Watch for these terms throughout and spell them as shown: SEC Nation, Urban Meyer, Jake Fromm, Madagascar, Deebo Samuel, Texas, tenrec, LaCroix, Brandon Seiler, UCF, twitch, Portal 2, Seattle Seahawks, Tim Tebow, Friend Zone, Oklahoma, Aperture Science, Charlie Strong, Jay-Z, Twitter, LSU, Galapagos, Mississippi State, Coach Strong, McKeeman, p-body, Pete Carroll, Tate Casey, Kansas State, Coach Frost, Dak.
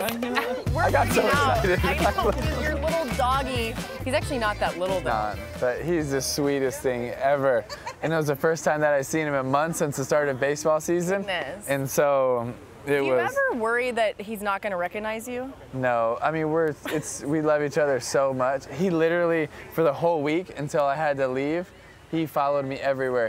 Martinez. I got so excited. I know, because your little doggy, he's actually not that little though. Not, but he's the sweetest thing ever. And it was the first time that I've seen him in months since the start of baseball season. Goodness. And so it was. Do you ever worry that he's not going to recognize you? No, I mean, we love each other so much. He literally, for the whole week until I had to leave, he followed me everywhere.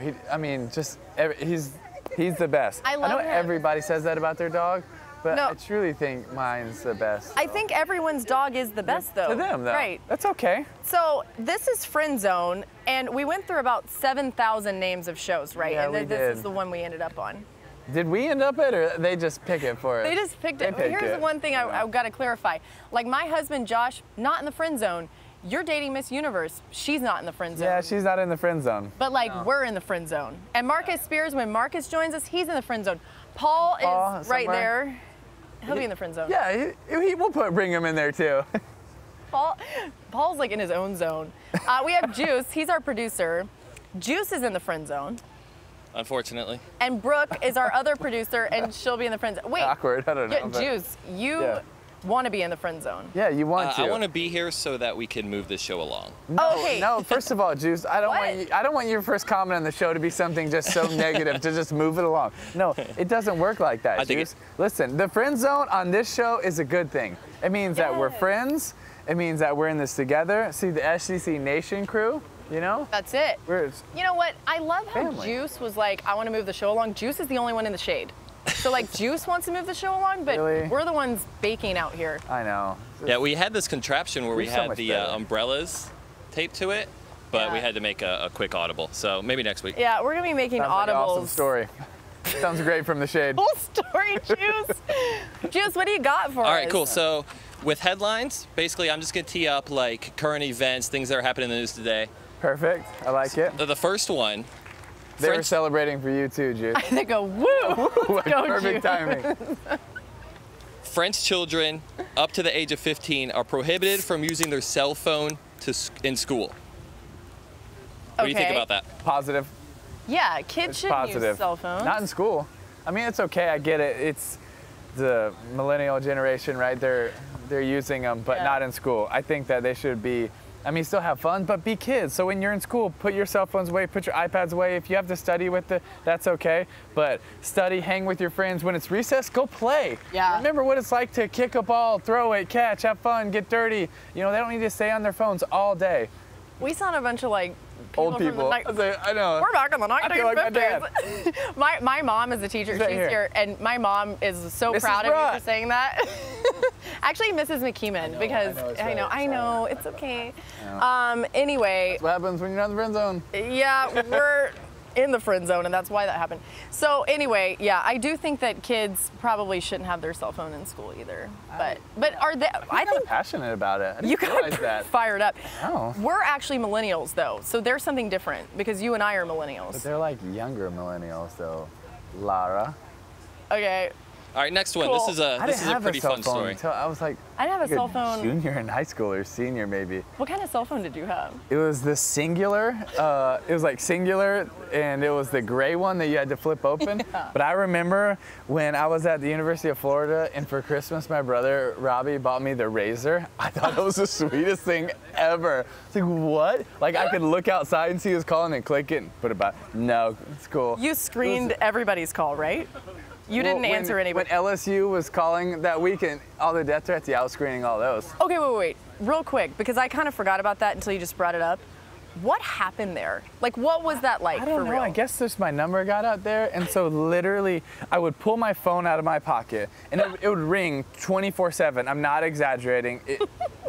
He's the best. I know everybody says that about their dog, but I truly think mine's the best. I think everyone's dog is the best, though. To them, though. Right. That's okay. So this is Friend Zone, and we went through about 7,000 names of shows, right? Yeah, and this is the one we ended up on. Did we end up it, or they just pick it for us? They just picked it. Here's the one thing I've got to clarify. Like, my husband, Josh, not in the Friend Zone. You're dating Miss Universe. She's not in the Friend Zone. Yeah, she's not in the Friend Zone. But, like, we're in the Friend Zone. And Marcus Spears, when Marcus joins us, he's in the Friend Zone. Paul is right there. He'll be in the Friend Zone. Yeah, we'll bring him in there, too. Paul's, like, in his own zone. We have Juice. He's our producer. Juice is in the Friend Zone. Unfortunately. And Brooke is our other producer, and she'll be in the Friend Zone. Wait. Awkward. I don't know. Juice, you want to be in the Friend Zone. Yeah, you want to. I want to be here so that we can move this show along. No, okay. No, first of all, Juice, I don't want your first comment on the show to be something just so negative to just move it along. No, it doesn't work like that, Juice. Listen, the Friend Zone on this show is a good thing. It means that we're friends. It means that we're in this together. See the SEC Nation crew, you know? That's it. You know what? I love how Juice was like, I want to move the show along. Juice is the only one in the shade. So, like, Juice wants to move the show along, but we're the ones baking out here. I know. Yeah, we had this contraption where we had the umbrellas taped to it, but we had to make a quick audible. So maybe next week. Yeah, we're going to be making audibles. Sounds like an awesome story. Sounds great from the shade. Full story, Juice. Juice, what do you got for us? All right, cool. So with headlines, basically I'm just going to tee up, like, current events, things that are happening in the news today. Perfect. I like it. So the first one. They were celebrating for you too, Juice. They go, woo! Let's go, perfect timing. French children up to the age of 15 are prohibited from using their cell phone in school. What do you think about that? Positive. Yeah, kids shouldn't use cell phones. Not in school. I mean, it's okay. I get it. It's the millennial generation, right? They're using them, but not in school. I think that they should be. I mean, still have fun, but be kids. So when you're in school, put your cell phones away, put your iPads away. If you have to study with it, that's okay. But study, hang with your friends. When it's recess, go play. Yeah. Remember what it's like to kick a ball, throw it, catch, have fun, get dirty. You know, they don't need to stay on their phones all day. We sound a bunch of, like, old people. I know. We're back in the 1950s. Like my mom is a teacher. She's here. And my mom is so proud of you for saying that. Actually, Mrs. McKeeman, because I know, it's okay. Anyway. That's what happens when you're not in the Friend Zone. Yeah, we're in the Friend Zone, and that's why that happened. So anyway, yeah, I do think that kids probably shouldn't have their cell phone in school either. But are they? I think passionate about it. You guys got fired up. No. We're actually millennials though, so there's something different because you and I are millennials. But they're like younger millennials though, Lara. Okay. All right, next one. Cool. This is a pretty fun story. I was like, I didn't have a cell phone. Junior in high school or senior maybe. What kind of cell phone did you have? It was the Singular. It was like Singular, and it was the gray one that you had to flip open. Yeah. But I remember when I was at the University of Florida, and for Christmas my brother Robbie bought me the Razor. I thought it was the sweetest thing ever. It's like, what? Like, I could look outside and see who's calling and click it and put it back. No, it's cool. You screened everybody's call, right? You didn't answer anybody. When LSU was calling that weekend, all the death threats, I was screening all those. Okay, wait, real quick, because I kind of forgot about that until you just brought it up. What happened there? Like, what was that like? I don't know. I guess just my number got out there, and so literally, I would pull my phone out of my pocket, and it would ring 24/7. I'm not exaggerating.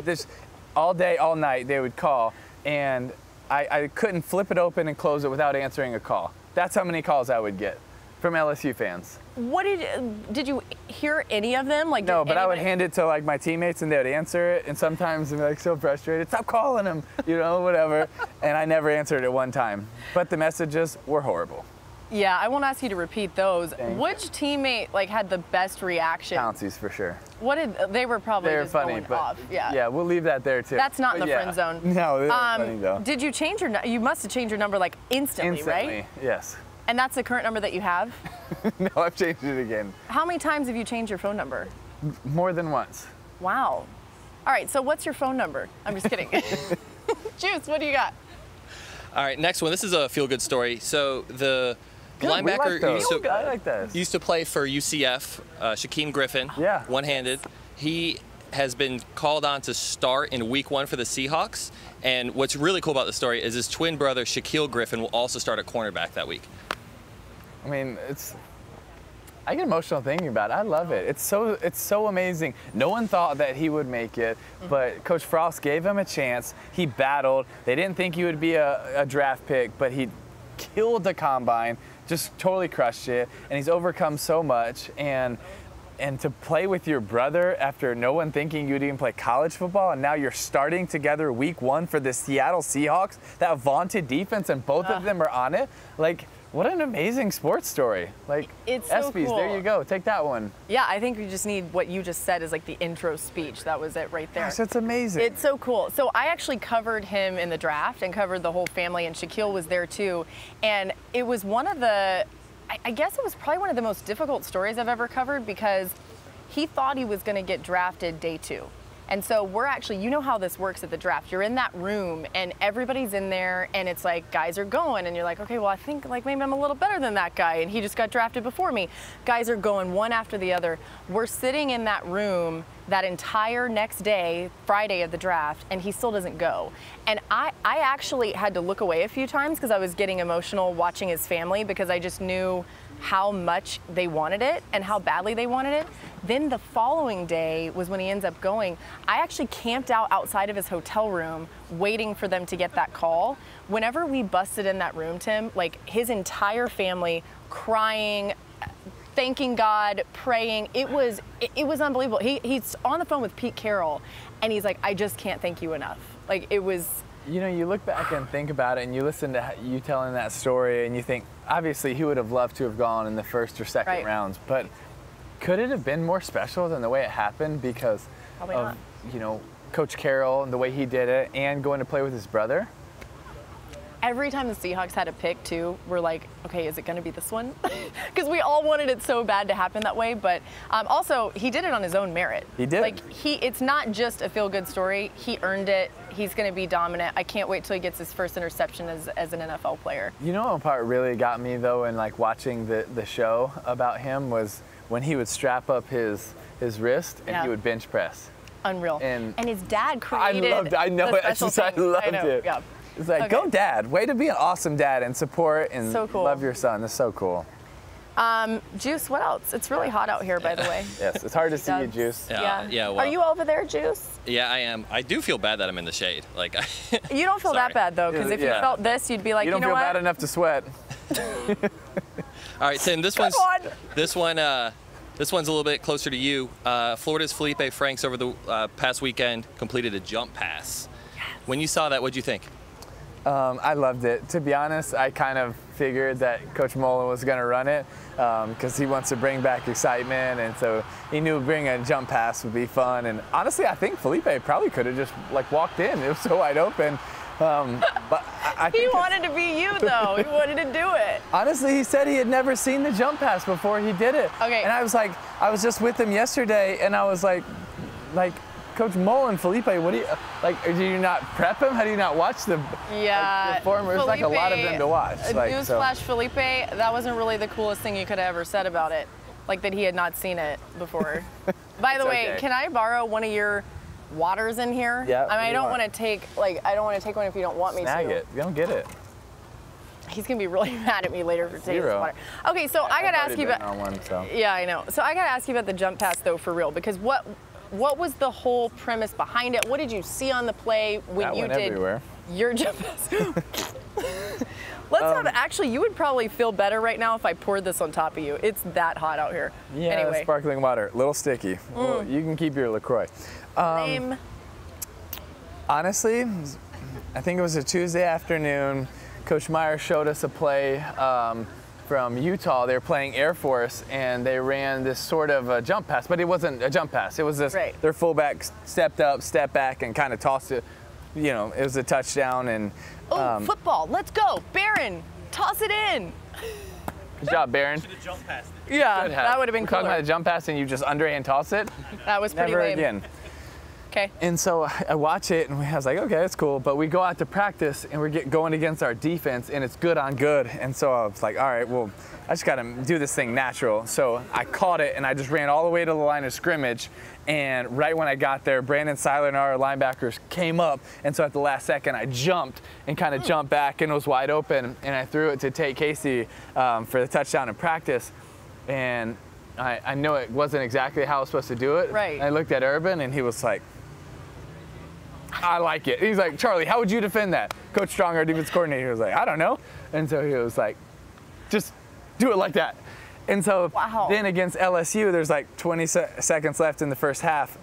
This all day, all night, they would call, and I couldn't flip it open and close it without answering a call. That's how many calls I would get from LSU fans. What did you hear any of them? Like, no, but I would hand it to, like, my teammates, and they would answer it, and sometimes they'd be like so frustrated, stop calling them, you know, whatever. And I never answered at one time, but the messages were horrible. Yeah, I won't ask you to repeat those. Which teammate, like, had the best reaction? Pouncey's for sure. What did they were probably they were just funny, going off. Yeah, we'll leave that there too. That's not in the Friend Zone. No, they were funny though. Did you change your? You must have changed your number like instantly, right? Yes. And that's the current number that you have? No, I've changed it again. How many times have you changed your phone number? More than once. Wow. All right, so what's your phone number? I'm just kidding. Juice, what do you got? All right, next one. This is a feel-good story. So the linebacker used to play for UCF, Shaquem Griffin, one-handed. He has been called on to start in week one for the Seahawks. And what's really cool about the story is his twin brother, Shaquill Griffin, will also start at cornerback that week. I mean, it's... I get emotional thinking about it. I love it. It's so amazing. No one thought that he would make it, but Coach Frost gave him a chance. He battled. They didn't think he would be a draft pick, but he killed the combine, just totally crushed it, and he's overcome so much. And to play with your brother after no one thinking you'd even play college football, and now you're starting together week one for the Seattle Seahawks, that vaunted defense, and both of them are on it. Like, what an amazing sports story. Like, it's so cool. There you go. Take that one. Yeah, I think we just need what you just said is like the intro speech. That was it right there. Gosh, that's amazing. It's so cool. So I actually covered him in the draft and covered the whole family, and Shaquill was there too. And it was one of the, I guess it was probably one of the most difficult stories I've ever covered, because he thought he was going to get drafted day two. And so we're actually, you know how this works at the draft. You're in that room and everybody's in there, and it's like guys are going, and you're like, okay, well, I think like maybe I'm a little better than that guy, and he just got drafted before me. Guys are going one after the other. We're sitting in that room that entire next day, Friday of the draft, and he still doesn't go. And I actually had to look away a few times because I was getting emotional watching his family, because I just knew how much they wanted it and how badly they wanted it. Then the following day was when he ends up going. I actually camped out outside of his hotel room waiting for them to get that call. Whenever we busted in that room, Tim, like his entire family crying, thanking God, praying. It was unbelievable. He's on the phone with Pete Carroll, and he's like, I just can't thank you enough. Like, it was... You know, you look back and think about it, and you listen to you telling that story, and you think, obviously, he would have loved to have gone in the first or second rounds, but could it have been more special than the way it happened because of, you know, Coach Carroll and the way he did it and going to play with his brother? Every time the Seahawks had a pick, too, we're like, okay, is it going to be this one? Because we all wanted it so bad to happen that way. But also, he did it on his own merit. He did. Like, it's not just a feel-good story. He earned it. He's going to be dominant. I can't wait till he gets his first interception as an NFL player. You know what part really got me, though, in, like, watching the show about him was when he would strap up his wrist and he would bench press. Unreal. And his dad created I loved it. Yeah. It's like, go Dad, way to be an awesome dad and support and love your son. That's so cool. Juice, what else? It's really hot out here, by the way. Yes, it's hard to see you, Juice. Well, are you over there, Juice? Yeah, I am. I do feel bad that I'm in the shade. Like, you don't feel that bad, though, because if you felt this, you'd be like, you know what? You don't feel bad enough to sweat. All right, Tim, this one's a little bit closer to you. Florida's Feleipe Franks over the past weekend completed a jump pass. Yes. When you saw that, what'd you think? I loved it. To be honest, I kind of figured that Coach Mullen was going to run it because he wants to bring back excitement, and so he knew bringing a jump pass would be fun. And honestly, I think Feleipe probably could have just like walked in. It was so wide open. But I think he wanted to be you, though. He wanted to do it. Honestly, he said he had never seen the jump pass before he did it. Okay. And I was like, I was just with him yesterday, and I was like. Coach Mullen, Feleipe, what do you like? Do you not prep him? How do you not watch the performers? Feleipe, like a lot of them to watch. Like, newsflash, Feleipe, that wasn't really the coolest thing you could have ever said about it, like that he had not seen it before. By the way, can I borrow one of your waters in here? Yeah. I mean, I don't want to take one if you don't want me to. Snag it. You don't get it. He's gonna be really mad at me later for taking some water. Okay, so I gotta ask you about one, so. Yeah, I know. So I gotta ask you about the jump pass though, for real, because what was the whole premise behind it? What did you see on the play when you did your jump pass? Actually, you would probably feel better right now if I poured this on top of you. It's that hot out here. Yeah, anyway. Sparkling water, a little sticky. Well, you can keep your LaCroix. Honestly, I think it was a Tuesday afternoon. Coach Meyer showed us a play from Utah. They were playing Air Force, and they ran this sort of a jump pass, but it wasn't a jump pass. It was this, their fullback stepped up, stepped back, and kind of tossed it. You know, it was a touchdown. And football, let's go. Barron, toss it in. Good job, Barron. Should have jump passed it. Yeah, that would have been cool. Talking about the jump pass and you just underhand toss it. That was pretty lame. Never again. Okay. And so I watch it and I was like, okay, that's cool. But we go out to practice and we're going against our defense and it's good on good. And so I was like, all right, well, I just got to do this thing natural. So I caught it and I just ran all the way to the line of scrimmage. And right when I got there, Brandon Seiler and our linebackers came up. And so at the last second, I jumped and kind of jumped back and it was wide open. And I threw it to Tate Casey for the touchdown in practice. And I know it wasn't exactly how I was supposed to do it. Right. I looked at Urban and he was like, I like it. He's like, Charlie, how would you defend that? Coach Strong, our defense coordinator, was like, I don't know. And so he was like, just do it like that. And so then against LSU, there's like 20 seconds left in the first half.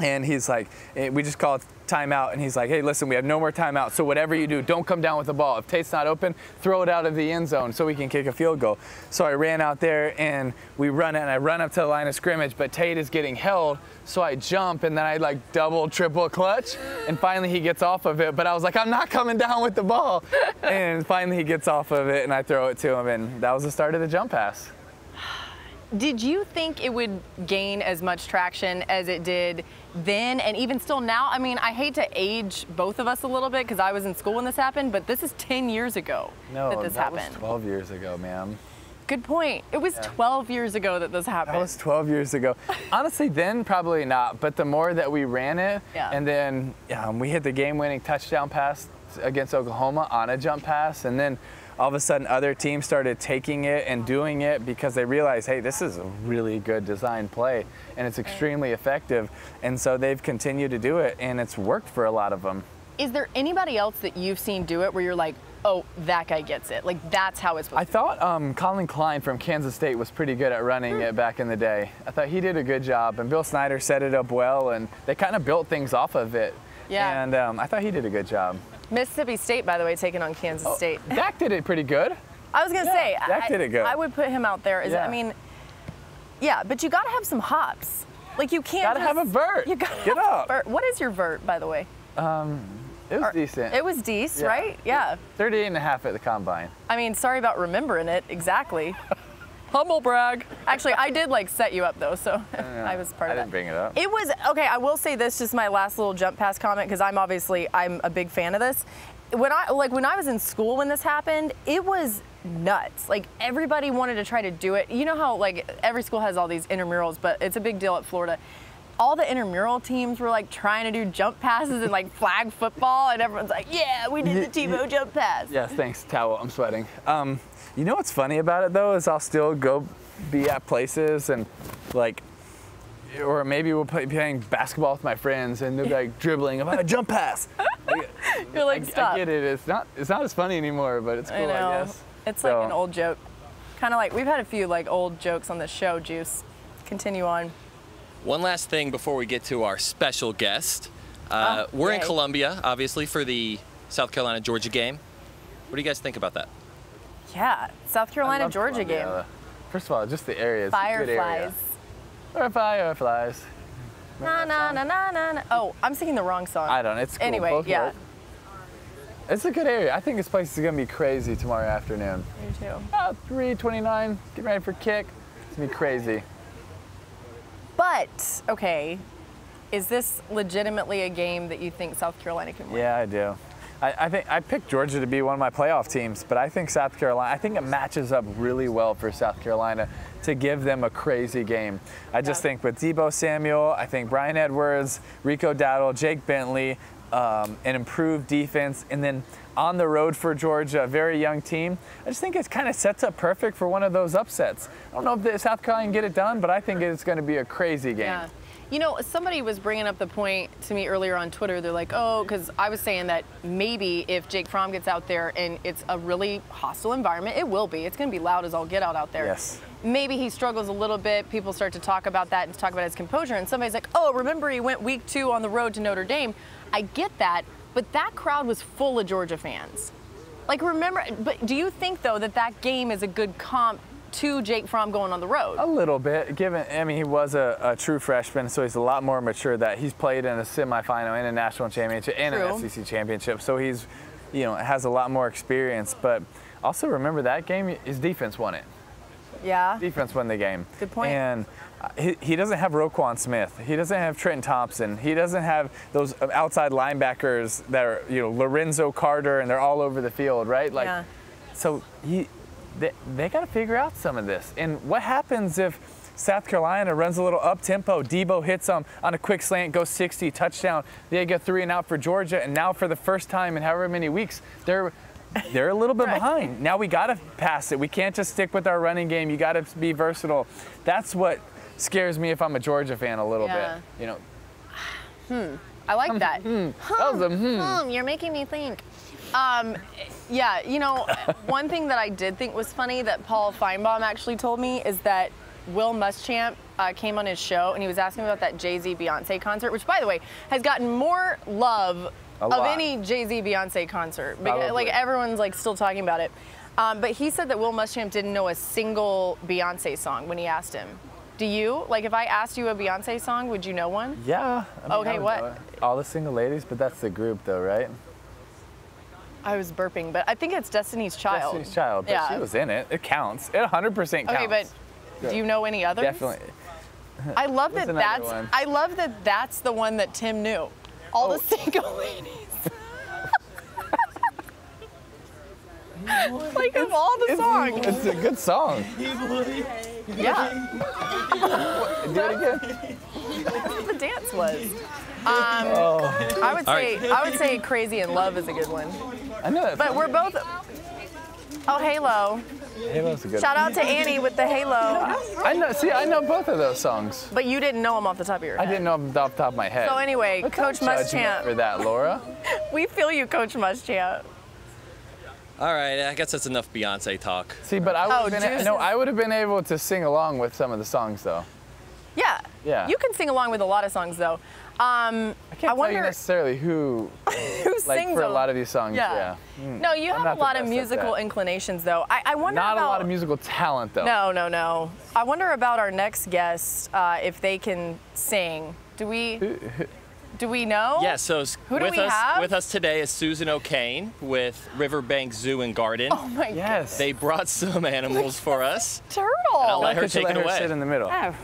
And he's like, we just called timeout. And he's like, hey, listen, we have no more timeout. So whatever you do, don't come down with the ball. If Tate's not open, throw it out of the end zone so we can kick a field goal. So I ran out there and we run it. And I run up to the line of scrimmage, but Tate is getting held. So I jump and then I like double, triple clutch. And finally he gets off of it. But I was like, I'm not coming down with the ball. And finally he gets off of it and I throw it to him. And that was the start of the jump pass. Did you think it would gain as much traction as it did then and even still now? I mean, I hate to age both of us a little bit because I was in school when this happened, but this is 10 years ago that this happened. No, that was 12 years ago, ma'am. Good point. It was 12 years ago that this happened. That was 12 years ago. Honestly, then probably not, but the more that we ran it and then we hit the game-winning touchdown pass against Oklahoma on a jump pass, and then all of a sudden other teams started taking it and doing it because they realized, hey, this is a really good design play and it's extremely effective. And so they've continued to do it and it's worked for a lot of them. Is there anybody else that you've seen do it where you're like, oh, that guy gets it? Like, that's how it's supposed to be. I thought Colin Klein from Kansas State was pretty good at running it back in the day. I thought he did a good job and Bill Snyder set it up well and they kind of built things off of it. Yeah. And I thought he did a good job. Mississippi State, by the way, taking on Kansas State. Dak did it pretty good. I was going to say, Dak did it good. I would put him out there. I mean, but you got to have some hops. Like, you can't got to have a vert. You got to get up. Vert. What is your vert, by the way? It was decent. It was decent, right? Yeah. 38.5 at the combine. I mean, sorry about remembering it exactly. Humble brag. Actually, I did like set you up though, so I was part of that. I didn't bring it up. It was, okay, I will say this, just my last little jump pass comment, because I'm a big fan of this. When I was in school when this happened, it was nuts. Like, everybody wanted to try to do it. You know how like every school has all these intramurals, but it's a big deal at Florida. All the intramural teams were like trying to do jump passes and like flag football, and everyone's like, yeah, we did the Tebow jump pass. Yes, thanks, towel, I'm sweating. You know what's funny about it though is I'll still go be at places and like, or maybe we'll play playing basketball with my friends and they'll be like dribbling about a jump pass. You're like, stop. I get it, it's not as funny anymore, but it's cool, I guess. It's like an old joke. Kind of like, we've had a few like old jokes on the show, Juice. Continue on. One last thing before we get to our special guest. We're in Columbia, obviously, for the South Carolina-Georgia game. What do you guys think about that? Yeah, South Carolina-Georgia game. First of all, just the area. Fireflies. Or fireflies. Na na na na na na. Oh, I'm singing the wrong song. I don't know. It's cool. Anyway, both. It's a good area. I think this place is going to be crazy tomorrow afternoon. Me too. About 3:29, getting ready for kick. It's going to be crazy. But, okay, is this legitimately a game that you think South Carolina can win? Yeah, I do. I think I picked Georgia to be one of my playoff teams, but I think South Carolina, I think it matches up really well for South Carolina to give them a crazy game. I just think with Deebo Samuel, I think Brian Edwards, Rico Dowdle, Jake Bentley, an improved defense, and then on the road for Georgia, a very young team. I just think it kind of sets up perfect for one of those upsets. I don't know if the South Carolina can get it done, but I think it's going to be a crazy game. Yeah. You know, somebody was bringing up the point to me earlier on Twitter. They're like, oh, because I was saying that maybe if Jake Fromm gets out there and it's a really hostile environment, it will be. It's going to be loud as all get out there. Yes. Maybe he struggles a little bit. People start to talk about that and talk about his composure. And somebody's like, oh, remember he went week 2 on the road to Notre Dame. I get that, but that crowd was full of Georgia fans. Like, remember, but do you think, though, that that game is a good comp to Jake Fromm going on the road? A little bit, given, I mean, he was a true freshman, so he's a lot more mature. That he's played in a semifinal and a national championship and an SEC championship, so he's, you know, has a lot more experience. But also remember that game, his defense won it. Yeah. Defense win the game. Good point. And he doesn't have Roquan Smith. He doesn't have Trent Thompson. He doesn't have those outside linebackers that are, you know, Lorenzo Carter, and they're all over the field, right? Like, yeah. So they got to figure out some of this. And what happens if South Carolina runs a little up-tempo, Debo hits them on a quick slant, goes 60, touchdown. They get 3 and out for Georgia, and now for the first time in however many weeks, they're a little bit behind. Now we got to pass it. We can't just stick with our running game. You got to be versatile. That's what scares me if I'm a Georgia fan a little bit. You know. I like that. You're making me think. Yeah, you know, one thing that I did think was funny that Paul Feinbaum actually told me is that Will Muschamp came on his show and he was asking about that Jay-Z Beyonce concert, which, by the way, has gotten more love of any Jay-Z Beyonce concert. Because, like, everyone's like still talking about it. But he said that Will Muschamp didn't know a single Beyonce song when he asked him. Do you? Like, if I asked you a Beyonce song, would you know one? Yeah. I mean, okay, what? All the Single Ladies, but that's the group though, right? I was burping, but I think it's Destiny's Child. Destiny's Child, but yeah. She was in it. It counts. It 100% counts. Okay, but do you know any others? Definitely. I love that that's the one that Tim knew. All the Single Ladies. Like, of all the songs. It's a good song. Yeah. Do it again. That's what the dance was. I would say Crazy in Love is a good one. I know that. But we're both. Oh, Halo. Halo's a good Shout out to Annie with the Halo. I know. See, I know both of those songs. But you didn't know them off the top of your head. I didn't know them off the top of my head. So anyway, Coach Muschamp. For that, Laura. We feel you, Coach Muschamp. All right, I guess that's enough Beyonce talk. See, but I would have been able to sing along with some of the songs, though. Yeah. Yeah. You can sing along with a lot of songs, though. I can't tell you necessarily who, who sings for a lot of these songs. Yeah. No, you have a lot of musical inclinations, though. I wonder about... Not a lot of musical talent, though. No, no, no. I wonder about our next guest, if they can sing. Do we know? Yeah, so who do we have? With us today is Susan O'Kane with Riverbanks Zoo and Garden. Oh, my goodness. They brought some animals for us. Turtle. And I'll let her take it away. Sit in the middle. Oh.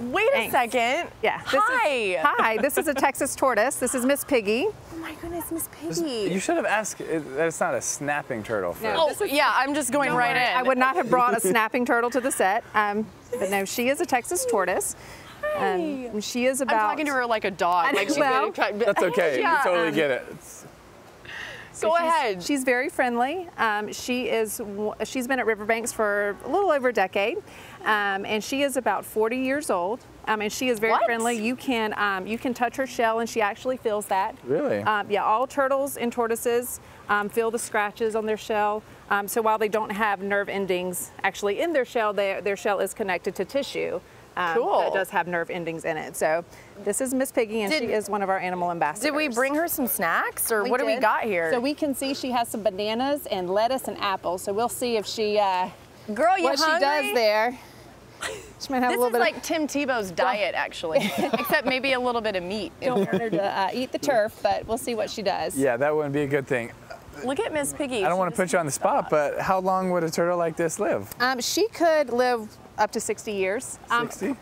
Wait a second. Yeah. Hi. This is a Texas tortoise. This is Miss Piggy. Oh my goodness, Miss Piggy. You should have asked. It's not a snapping turtle. No. Oh, yeah. I'm just going right in. I would not have brought a snapping turtle to the set. But no, she is a Texas tortoise. Hi. And she is about. I'm talking to her like a dog. Like, well, that's okay. Yeah. You totally get it. So go ahead. She's very friendly. She's been at Riverbanks for a little over a decade, and she is about 40 years old. And she is very friendly. You can touch her shell, and she actually feels that. Really? Yeah. All turtles and tortoises feel the scratches on their shell. So while they don't have nerve endings actually in their shell, their shell is connected to tissue. That does have nerve endings in it. So this is Miss Piggy, and she is one of our animal ambassadors. Did we bring her some snacks, or what do we got here? So we can see she has some bananas and lettuce and apples. So we'll see if she, girl, you what hungry? She does there. She might have a little bit. This is like Tim Tebow's diet, actually, except maybe a little bit of meat. Don't want her to eat the turf, but we'll see what she does. Yeah, that wouldn't be a good thing. Look at Miss Piggy. I don't want to put you on the spot, but how long would a turtle like this live? She could live up to 60 years,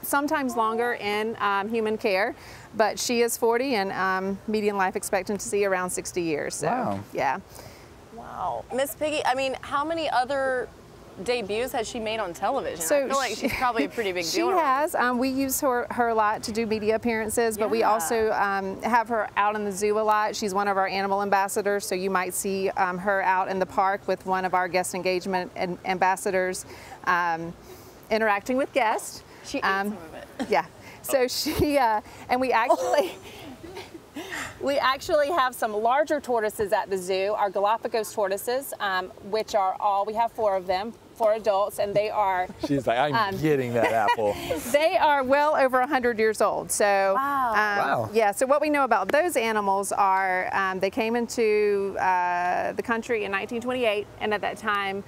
sometimes longer in human care, but she is 40 and median life expectancy around 60 years. So, wow. Yeah. Wow. Miss Piggy, I mean, how many other debuts has she made on television? So I feel like she's probably a pretty big deal. She has. We use her a lot to do media appearances, but we also have her out in the zoo a lot. She's one of our animal ambassadors, so you might see her out in the park with one of our guest engagement ambassadors. Interacting with guests. She ate some of it. Yeah. So she, and we actually, we actually have some larger tortoises at the zoo, our Galapagos tortoises, which are all, we have 4 of them, 4 adults, and they are. She's like, I'm getting that apple. They are well over 100 years old. So, yeah, so what we know about those animals are they came into the country in 1928, and at that time,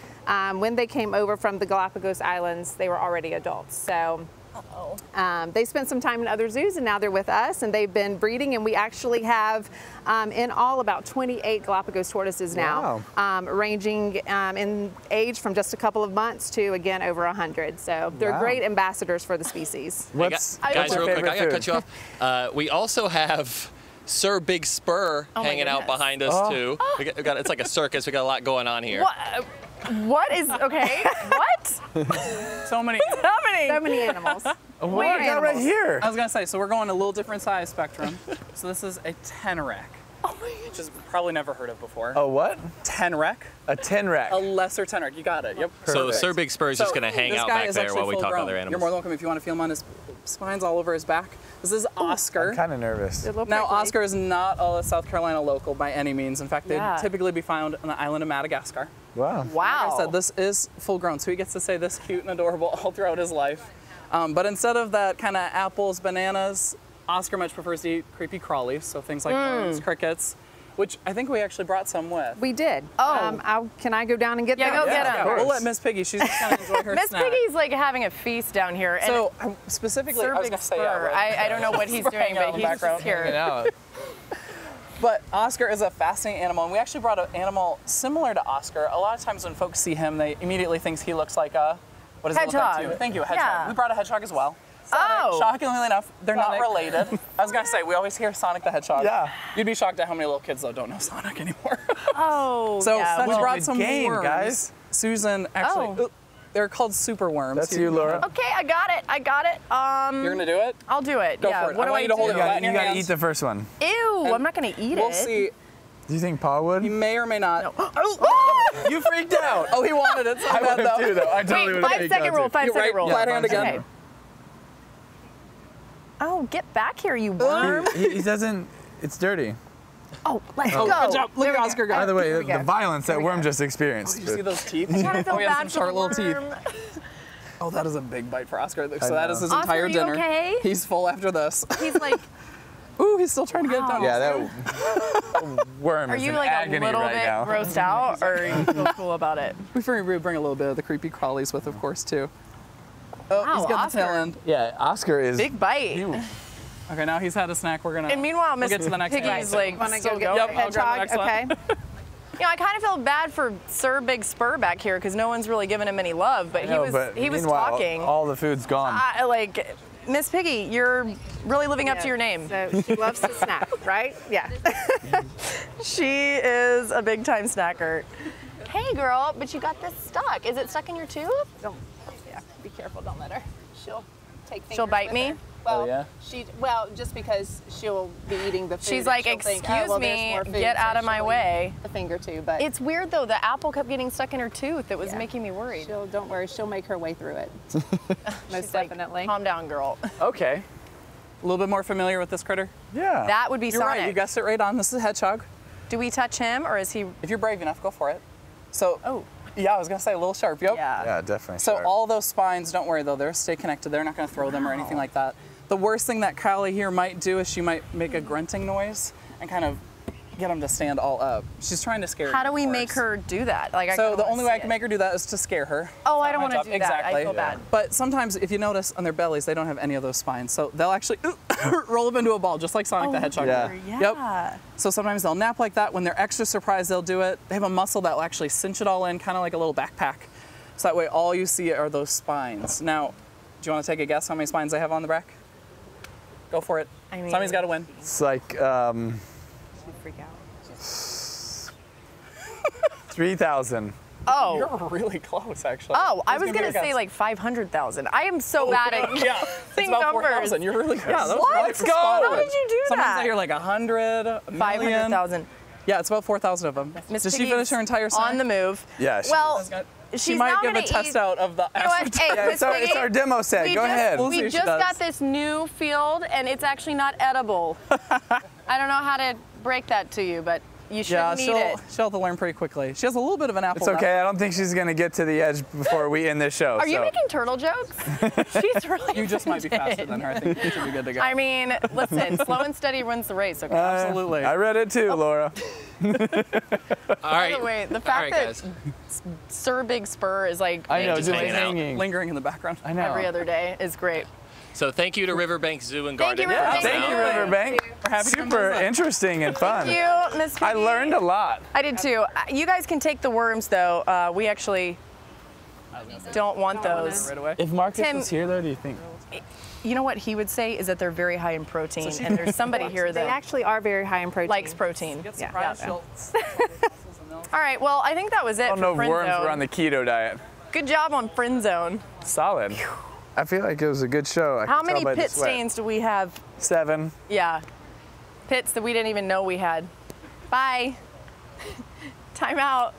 when they came over from the Galapagos Islands, they were already adults. So They spent some time in other zoos, and now they're with us, and they've been breeding, and we actually have in all about 28 Galapagos tortoises now, ranging in age from just a couple of months to, again, over 100. So they're great ambassadors for the species. Guys, real quick, I got to cut you off. We also have Sir Big Spur hanging out behind us, too. It's like a circus. We got a lot going on here. What is, okay, what? So many. So many animals. We got right here. I was going to say, so we're going a little different size spectrum. So this is a tenrec, which is probably never heard of before. A what? Tenrec. A tenrec. A lesser tenrec. You got it. Yep. Perfect. So the Sir Big Spur is just going to hang out back there while we talk other animals. You're more than welcome if you want to feel him on his spines all over his back. This is Oscar. I'm kind of nervous. Now, Oscar is not a South Carolina local by any means. In fact, they'd typically be found on the island of Madagascar. Wow. Wow. Like I said, this is full grown, so he gets to say this cute and adorable all throughout his life. But instead of that kind of apples, bananas, Oscar much prefers to eat creepy crawlies, so things like worms, crickets, which I think we actually brought some with. We did. Oh. Can I go down and get them? Yeah, go get them. We'll let Miss Piggy, she's kind of enjoy her snack. Miss Piggy's like having a feast down here. And so specifically, I was going to say, I don't know what he's doing, but he's just here. But Oscar is a fascinating animal, and we actually brought an animal similar to Oscar. A lot of times when folks see him, they immediately think he looks like a, what does hedgehog. It look like to you? Thank you, a hedgehog. Yeah. We brought a hedgehog as well. Sonic. Shockingly enough, they're not related. I was going to say, we always hear Sonic the Hedgehog. Yeah. You'd be shocked at how many little kids, though, don't know Sonic anymore. So we brought some worms. Guys. Susan, actually, they're called super worms. That's you, Laura. Okay, I got it. I got it. You're gonna do it? I'll do it. Go for it. What do I do? You gotta eat the first one. Ew! And I'm not gonna eat it. We'll see. Do you think Paul would? He may or may not. No. Oh, you freaked out. Oh, he wanted it. So I would have too, though. I totally would have. Wait, 5 second rule. 5 second rule. Flat hand again. Okay. Oh, get back here, you worm! He doesn't. It's dirty. Oh, let's go. Good job. Look at Oscar go. By the way, the violence that worm just experienced. Oh, you see those teeth? He has some sharp little teeth. Oh, that is a big bite for Oscar. So that is his entire dinner. Okay? He's full after this. He's like, ooh, he's still trying to get it done. Yeah, that worm is in agony right now. Are you like a little bit grossed out, or are you still cool about it? We figured we would bring a little bit of the creepy crawlies with, of course, too. Oh, he's got the tail end. Yeah, Oscar is big bite. Okay, now he's had a snack. We're gonna. And meanwhile, Miss Piggy's like, "Want to go get the hedgehog?" Okay. You know, I kind of feel bad for Sir Big Spur back here because no one's really giving him any love, but he was talking. All the food's gone. Like, Miss Piggy, you're really living up to your name. So she loves to snack, right? Yeah. She is a big-time snacker. Hey, girl, but you got this stuck. Is it stuck in your tooth? Don't. Yeah. Be careful. Don't let her. She'll take things. She'll bite me. Well, well, just because she'll be eating the food. She's like, excuse me, get out of my way. A finger too, but it's weird though. The apple kept getting stuck in her tooth. It was making me worried. Don't worry, she'll make her way through it. Most definitely. Like, calm down, girl. Okay. A little bit more familiar with this critter. Yeah. That would be Sonic. Right. You guessed it right on. This is a hedgehog. Do we touch him or is he? If you're brave enough, go for it. So. Oh. Yeah, I was gonna say a little sharp. Yep. Yeah, definitely. So all those spines, don't worry though. They'll stay connected. They're not gonna throw them or anything like that. The worst thing that Kylie here might do is she might make a grunting noise and kind of get him to stand all up. She's trying to scare her. How do we make her do that? Like, so the only way I can make her do that is to scare her. Oh, I don't want to do that. Exactly. I feel bad. But sometimes, if you notice, on their bellies, they don't have any of those spines. So they'll actually roll up into a ball, just like Sonic the Hedgehog. Yeah. Yep. So sometimes they'll nap like that. When they're extra surprised, they'll do it. They have a muscle that will actually cinch it all in, kind of like a little backpack. So that way, all you see are those spines. Now, do you want to take a guess how many spines they have on the back? Go for it. I mean, somebody's got to win. It's like, she'd freak out. 3,000. Oh. You're really close, actually. Oh, I was going to say like 500,000. I am so bad at things about numbers. 4,000. You're really close. Yeah, that was Let's go. How did you do that? Sometimes you're like 100, 500,000. Yeah, it's about 4,000 of them. Miss Did Piggy she finish her entire song? On the move. Yeah. Well. She might give a test out of the it's our demo set. Go ahead. We just got this new field, and it's actually not edible. I don't know how to break that to you, but you should eat it. She'll have to learn pretty quickly. She has a little bit of an apple. It's okay. I don't think she's going to get to the edge before we end this show. Are you making turtle jokes? She's really You just might be faster than her. I think you should be good to go. I mean, listen, slow and steady runs the race. Okay? Absolutely. I read it too, Laura. All right. By the way, the fact that Sir Big Spur is like, I know, just hanging out, lingering in the background every other day is great. So thank you to Riverbanks Zoo and Garden. Thank you, Riverbanks. Super interesting and fun. Thank you, Ms. Piggy. I learned a lot. I did too. You guys can take the worms though. We actually don't want those. If Marcus was here though, do you think? You know what he would say is that they're very high in protein, so and there's somebody here that they actually are very high in protein. Likes protein. All right, well, I think that was it. I don't know if worms were on the keto diet. Good job on Friend Zone. Solid. I feel like it was a good show. How many pit stains do we have? 7. Yeah. Pits that we didn't even know we had. Bye. Time out.